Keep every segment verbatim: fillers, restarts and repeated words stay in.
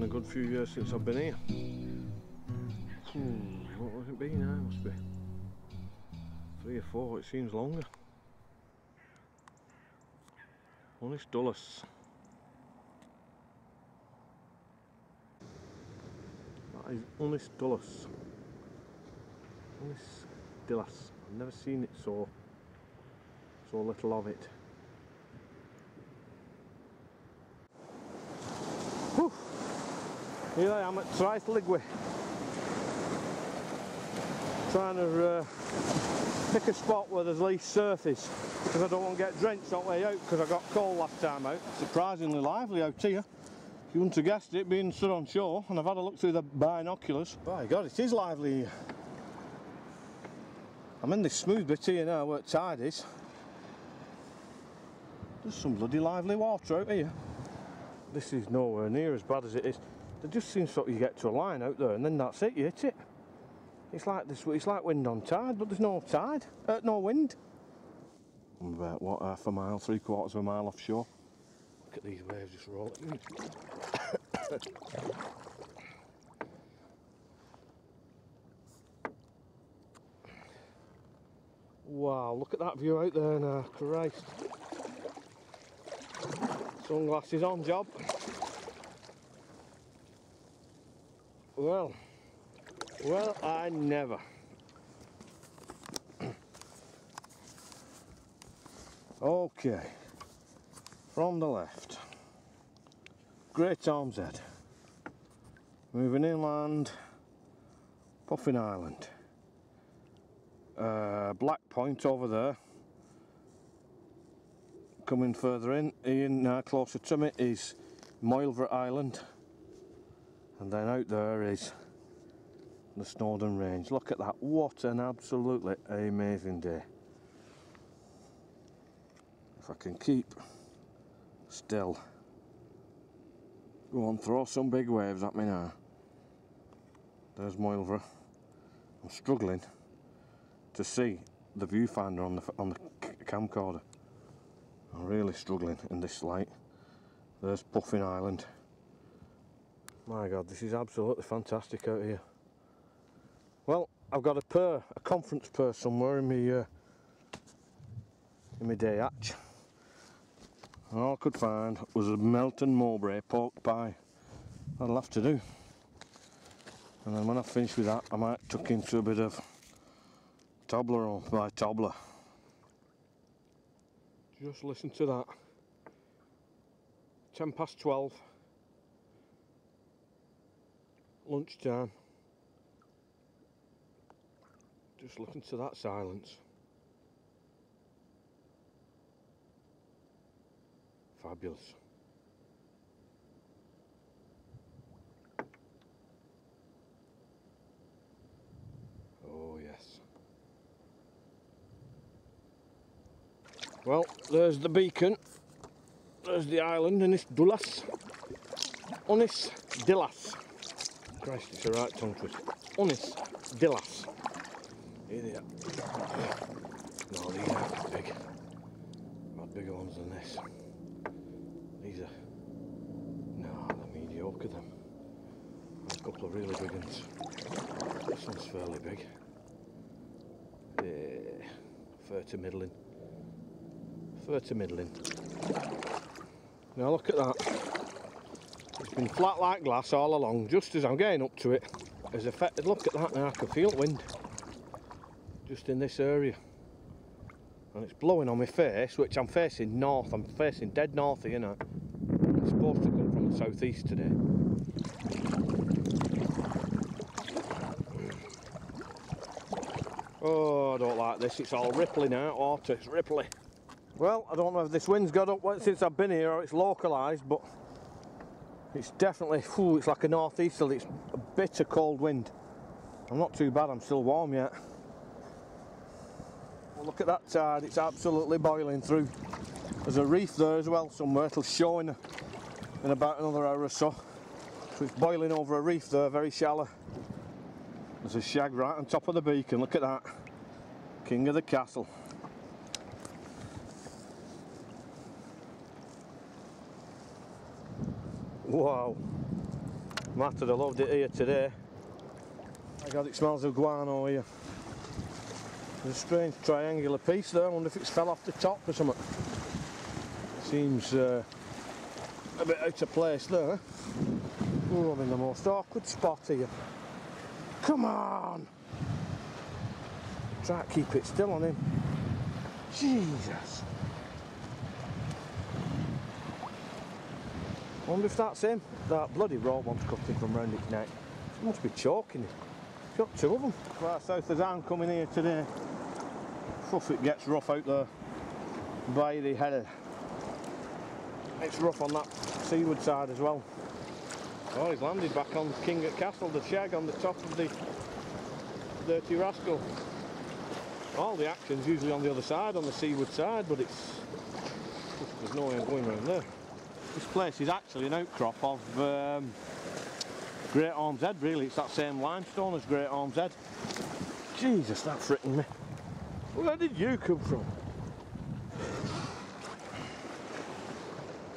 been a good few years since I've been here. Hmm, what would it be now? It must be three or four, it seems longer. Ynys Dulas. That is Ynys Dulas. Ynys Dulas. I've never seen it so, so little of it. Whew. Here I am at Trith Ligwy, trying to uh, pick a spot where there's least surf is, because I don't want to get drenched all the way out, because I got cold last time out. Surprisingly lively out here. You wouldn't have guessed it, being stood on shore, and I've had a look through the binoculars. By God, it is lively here. I'm in this smooth bit here now where the tide is. There's some bloody lively water out here. This is nowhere near as bad as it is. There just seems sort of you get to a line out there and then that's it, you hit it. It's like this, it's like wind on tide, but there's no tide, uh, no wind. I'm about, what, half a mile, three quarters of a mile offshore. Look at these waves just rolling. Wow, look at that view out there now, Christ. Sunglasses on, job. Well, well, I never. Okay, from the left. Great Ormes Head. Moving inland, Puffin Island. Uh, Black Point over there. Coming further in, in uh, closer to me is Moelfre Island, and then out there is the Snowdon Range. Look at that, what an absolutely amazing day. If I can keep still. Go on, throw some big waves at me now. There's Moelfre. I'm struggling to see the viewfinder on the, on the camcorder. I'm really struggling in this light. There's Puffin Island. My God, this is absolutely fantastic out here. Well, I've got a pair, a conference pair somewhere in me, uh, in my day hatch. And all I could find was a Melton Mowbray pork pie. That'll have to do. And then when I finish with that, I might tuck into a bit of Toblerone by Tobler. Just listen to that. ten past twelve. Lunchtime. Just listen to that silence. Fabulous. Oh yes. Well, there's the beacon, there's the island, Ynys Dulas, Ynys Dulas, Christ, it's a right tongue twist, Ynys Dulas, here they are. No, these aren't big, much bigger ones than this, these are, no, they're mediocre them, there's a couple of really big ones, this one's fairly big, yeah, fair to middling. To middling. Now look at that. It's been flat like glass all along, just as I'm getting up to it. It's affected. Look at that now, I can feel the wind. Just in this area. And it's blowing on my face, which I'm facing north. I'm facing dead north here now. It's supposed to come from the southeast today. Oh, I don't like this. It's all rippling out, water. It's ripply. Well, I don't know if this wind's got up since I've been here or it's localised, but it's definitely, whew, it's like a northeasterly, it's a bitter cold wind. I'm not too bad, I'm still warm yet. Well, look at that tide, it's absolutely boiling through. There's a reef there as well somewhere, it'll show in, in about another hour or so. So it's boiling over a reef there, very shallow. There's a shag right on top of the beacon, look at that. King of the castle. Wow, Mattered, I loved it here today. My God, it smells of guano here. There's a strange triangular piece there, I wonder if it's fell off the top or something. Seems uh, a bit out of place there. Oh, I'm in the most awkward spot here. Come on! Try to keep it still on him. Jesus! I wonder if that's him. That bloody rope one's cut him from round its neck. It must be choking him. He's got two of them. Right south of Down coming here today. Fuff, it gets rough out there by the header. It's rough on that seaward side as well. Oh, he's landed back on King at Castle, the shag on the top of the dirty rascal. All the action's usually on the other side, on the seaward side, but it's there's no way of going around there. This place is actually an outcrop of um, Great Ormes Head, really. It's that same limestone as Great Ormes Head. Jesus, that frightened me. Where did you come from?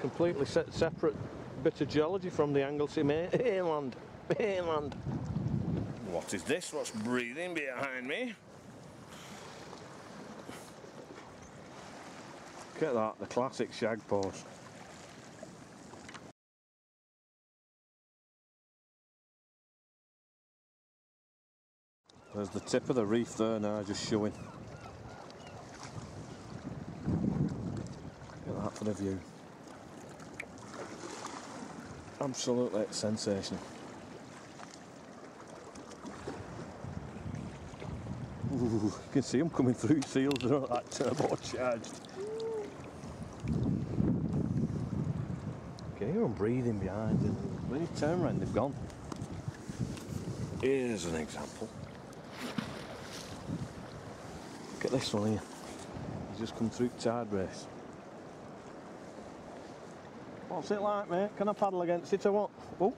Completely se separate bit of geology from the Anglesey mainland. mainland. What is this? What's breathing behind me? Look at that, the classic shag pose. There's the tip of the reef there now, just showing. Look at that for the view. Absolutely sensational. Ooh, you can see them coming through seals, they're all that turbocharged. You can hear them breathing behind them. When you turn around, they've gone. Here's an example. Look at this one here. He's just come through tide race. What's it like, mate? Can I paddle against it or what? Oh,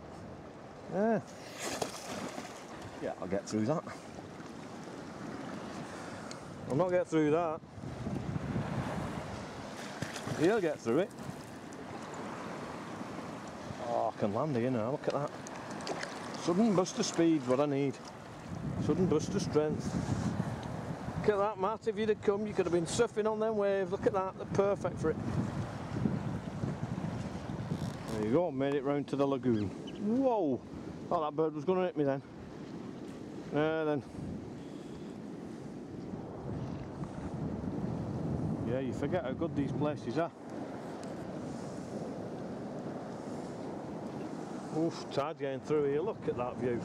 yeah. Yeah, I'll get through that. I'll not get through that. He'll get through it. Oh, I can land here now, look at that. Sudden buster speed's what I need. Sudden buster strength. Look at that, Matt, if you'd have come, you could have been surfing on them waves. Look at that, they're perfect for it. There you go, made it round to the lagoon. Whoa! Oh, that bird was going to hit me then. There then. Yeah, you forget how good these places are. Oof, tide getting through here, look at that view.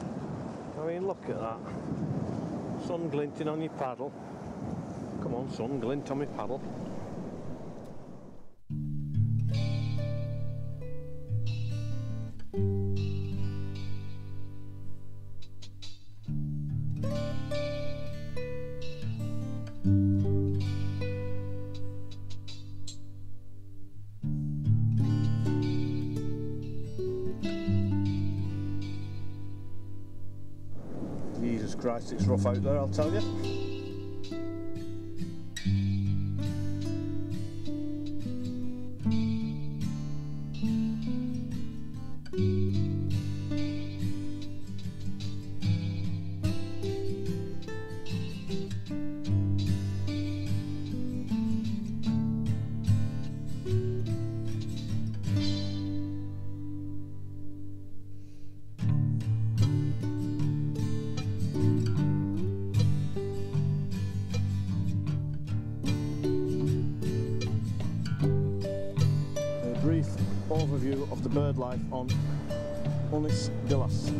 I mean, look at that. Sun glinting on your paddle. Come on, sun, glint on my paddle. Christ, it's rough out there, I'll tell you. Overview of the bird life on Ynys Dulas.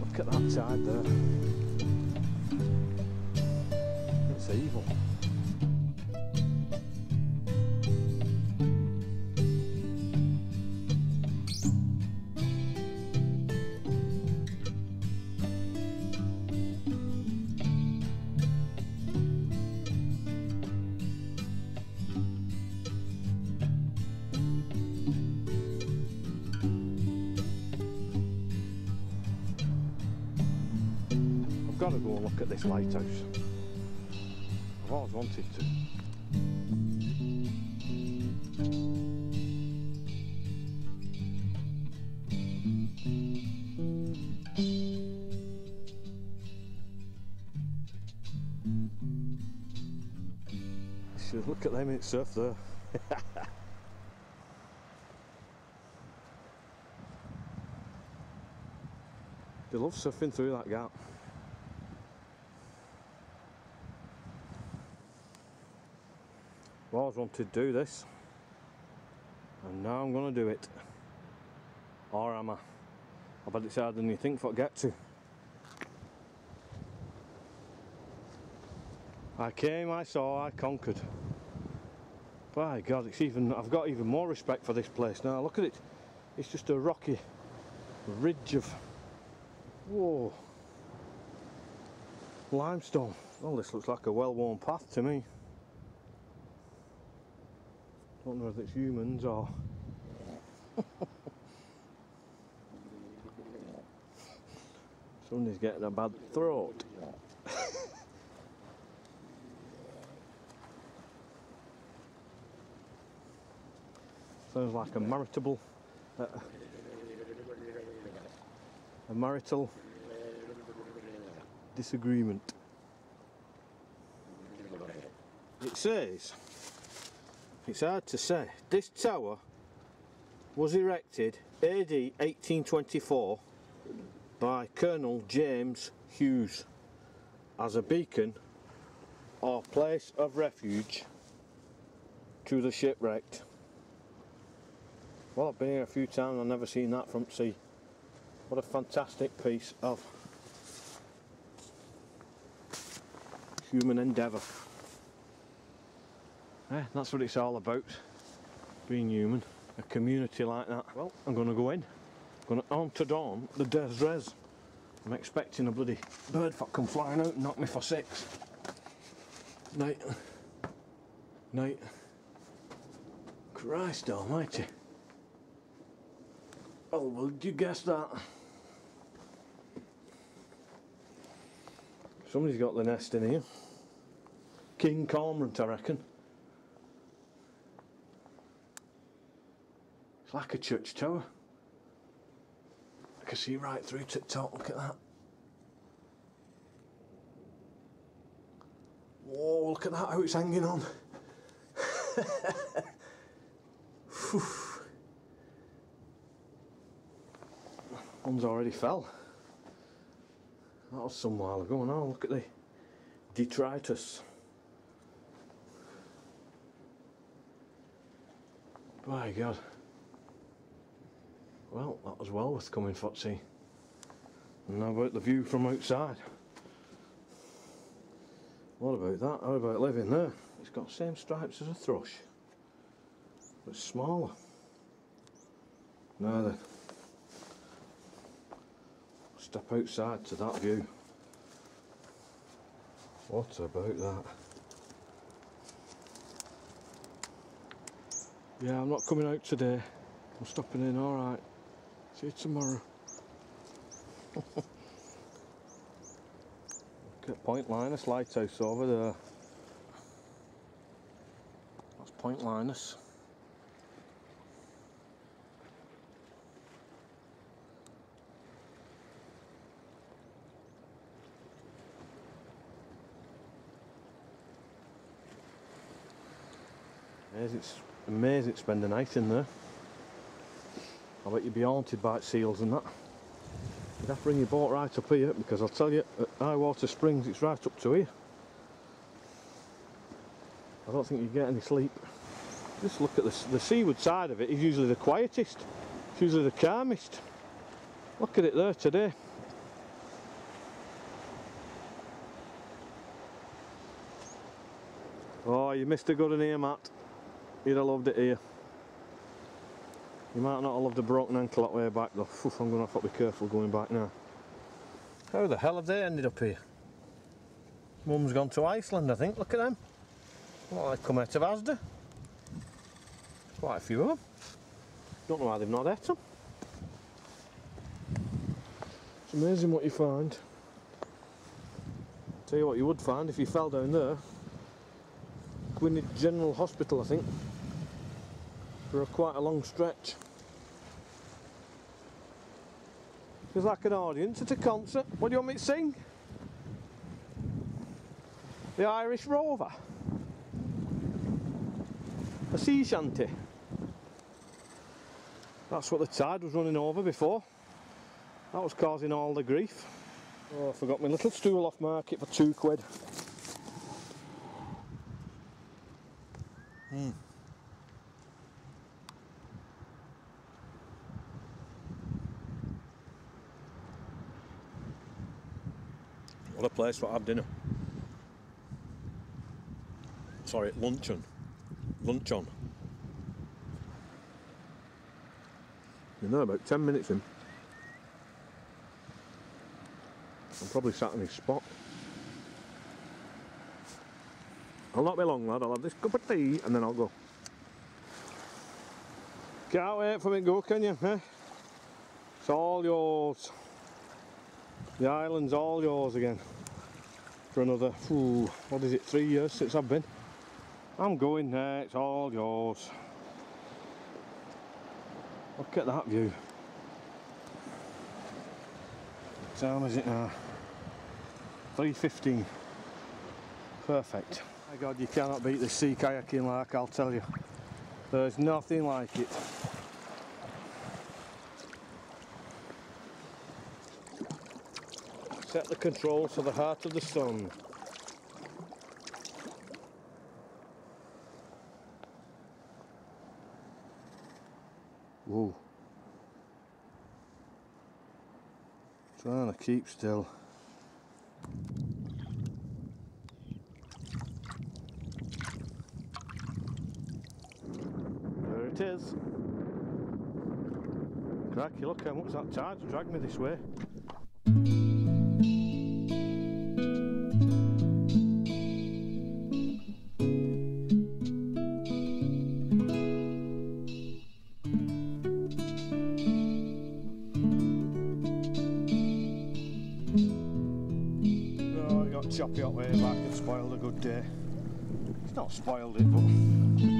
Look at that tide there. It's evil. got to go and look at this lighthouse. I've always wanted to. Should look at them in surf there. They love surfing through that gap. I've always wanted to do this, and now I'm going to do it. Or am I? I bet it's harder than you think for it to get to. I came, I saw, I conquered. By God, it's even, I've got even more respect for this place now. Look at it. It's just a rocky ridge of, whoa, limestone. Well, this looks like a well-worn path to me. Don't know if it's humans or... Somebody's getting a bad throat. Sounds like a maritable... Uh, a marital... disagreement. It says... It's hard to say. This tower was erected A D eighteen twenty-four by Colonel James Hughes as a beacon or place of refuge to the shipwrecked. Well, I've been here a few times and I've never seen that from sea. What a fantastic piece of human endeavour. Yeah, that's what it's all about, being human, a community like that. Well, I'm going to go in, I'm going to on to dawn the Des Res. I'm expecting a bloody bird fuck come flying out and knock me for six. Night. Night. Christ almighty. Oh, well, did you guess that? Somebody's got the nest in here. King Cormorant, I reckon. It's like a church tower. I can see right through to the top, look at that. Whoa, look at that, how it's hanging on. One's already fell. That was some while ago now, look at the detritus. My God. Well, that was well worth coming, footsie. And how about the view from outside? What about that? How about living there? It's got the same stripes as a thrush, but smaller. Now then, step outside to that view. What about that? Yeah, I'm not coming out today. I'm stopping in, alright. See you tomorrow. Look at Point Lynas Lighthouse over there. That's Point Lynas. It's amazing to spend the night in there. I bet you'd be haunted by seals and that. You'd have to bring your boat right up here, because I'll tell you, at High Water Springs it's right up to here. I don't think you'd get any sleep. Just look at this. The seaward side of it is usually the quietest. It's usually the calmest. Look at it there today. Oh, you missed a good one here, Matt. You'd have loved it here. You might not have loved a broken ankle that way back though. Oof, I'm going to have to be careful going back now. How the hell have they ended up here? Mum's gone to Iceland, I think. Look at them. Well, they've come out of Asda. Quite a few of them. Don't know why they've not ate them. It's amazing what you find. Tell you what you would find if you fell down there, Gwynedd General Hospital I think, for a quite a long stretch. It was like an audience at a concert. What do you want me to sing? The Irish Rover. A sea shanty. That's what the tide was running over before. That was causing all the grief. Oh, I forgot my little stool off market for two quid. Mm. What a place to have dinner. Sorry, luncheon. Luncheon. You know, about ten minutes in. I'm probably sat in his spot. I'll not be long, lad. I'll have this cup of tea and then I'll go. Can't wait for me to go, can you? Eh? It's all yours. The island's all yours again. For another, ooh, what is it, three years since I've been. I'm going there, it's all yours. Look at that view. What time is it now? three fifteen. Perfect. My God, you cannot beat this sea kayaking, like I'll tell you. There's nothing like it. Set the controls to the heart of the sun. Whoa. Trying to keep still. There it is. Cracky, look how much that tide's dragged me this way. Choppy hot way back and spoiled a good day. It's not spoiled it, but